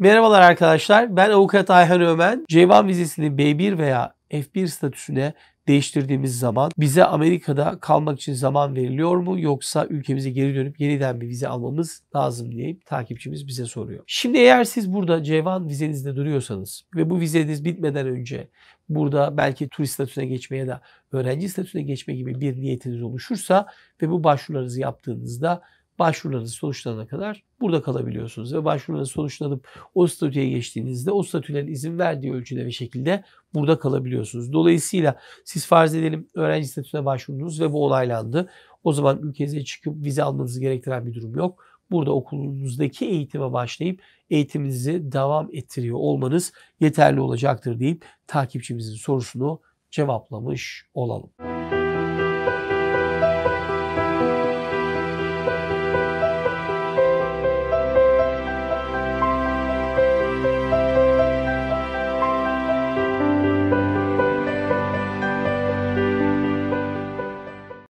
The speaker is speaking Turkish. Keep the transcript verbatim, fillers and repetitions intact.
Merhabalar arkadaşlar, ben avukat Ayhan Öğmen. J bir vizesini B bir veya F bir statüsüne değiştirdiğimiz zaman bize Amerika'da kalmak için zaman veriliyor mu, yoksa ülkemize geri dönüp yeniden bir vize almamız lazım diye takipçimiz bize soruyor. Şimdi eğer siz burada C bir vizenizde duruyorsanız ve bu vizeniz bitmeden önce burada belki turist statüsüne geçmeye ya da öğrenci statüsüne geçme gibi bir niyetiniz oluşursa ve bu başvurularınızı yaptığınızda başvurularınız sonuçlanana kadar burada kalabiliyorsunuz ve başvurularınız sonuçlanıp o statüye geçtiğinizde o statülerin izin verdiği ölçüde ve şekilde burada kalabiliyorsunuz. Dolayısıyla siz farz edelim öğrenci statüsüne başvurdunuz ve bu onaylandı. O zaman ülkenize çıkıp vize almanızı gerektiren bir durum yok. Burada okulunuzdaki eğitime başlayıp eğitiminizi devam ettiriyor olmanız yeterli olacaktır deyip takipçimizin sorusunu cevaplamış olalım.